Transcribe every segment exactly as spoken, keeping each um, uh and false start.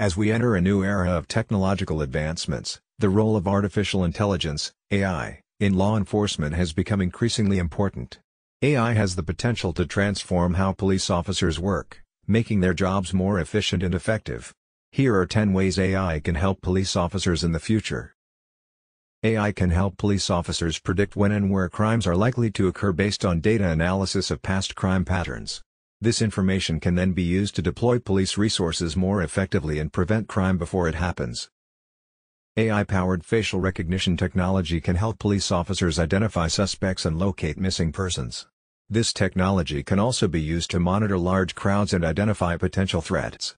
As we enter a new era of technological advancements, the role of artificial intelligence, A I, in law enforcement has become increasingly important. A I has the potential to transform how police officers work, making their jobs more efficient and effective. Here are ten ways A I can help police officers in the future. A I can help police officers predict when and where crimes are likely to occur based on data analysis of past crime patterns. This information can then be used to deploy police resources more effectively and prevent crime before it happens. A I-powered facial recognition technology can help police officers identify suspects and locate missing persons. This technology can also be used to monitor large crowds and identify potential threats.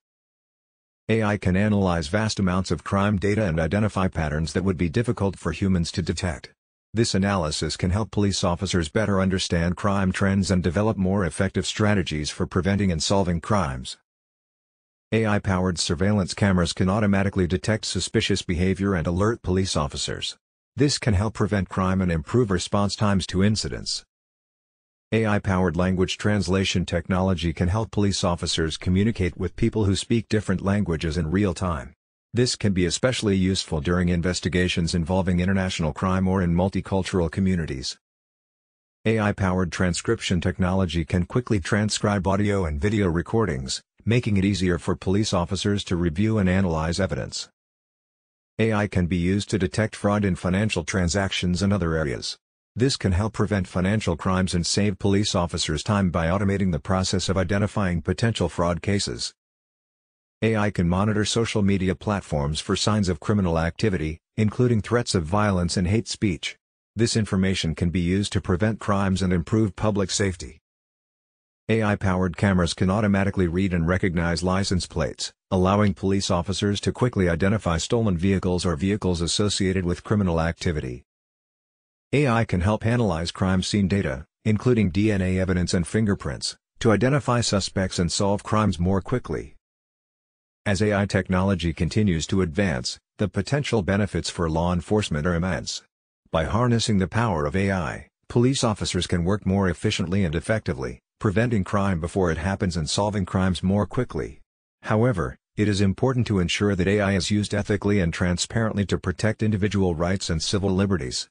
A I can analyze vast amounts of crime data and identify patterns that would be difficult for humans to detect. This analysis can help police officers better understand crime trends and develop more effective strategies for preventing and solving crimes. A I-powered surveillance cameras can automatically detect suspicious behavior and alert police officers. This can help prevent crime and improve response times to incidents. A I-powered language translation technology can help police officers communicate with people who speak different languages in real time. This can be especially useful during investigations involving international crime or in multicultural communities. A I-powered transcription technology can quickly transcribe audio and video recordings, making it easier for police officers to review and analyze evidence. A I can be used to detect fraud in financial transactions and other areas. This can help prevent financial crimes and save police officers time by automating the process of identifying potential fraud cases. A I can monitor social media platforms for signs of criminal activity, including threats of violence and hate speech. This information can be used to prevent crimes and improve public safety. A I-powered cameras can automatically read and recognize license plates, allowing police officers to quickly identify stolen vehicles or vehicles associated with criminal activity. A I can help analyze crime scene data, including D N A evidence and fingerprints, to identify suspects and solve crimes more quickly. As A I technology continues to advance, the potential benefits for law enforcement are immense. By harnessing the power of A I, police officers can work more efficiently and effectively, preventing crime before it happens and solving crimes more quickly. However, it is important to ensure that A I is used ethically and transparently to protect individual rights and civil liberties.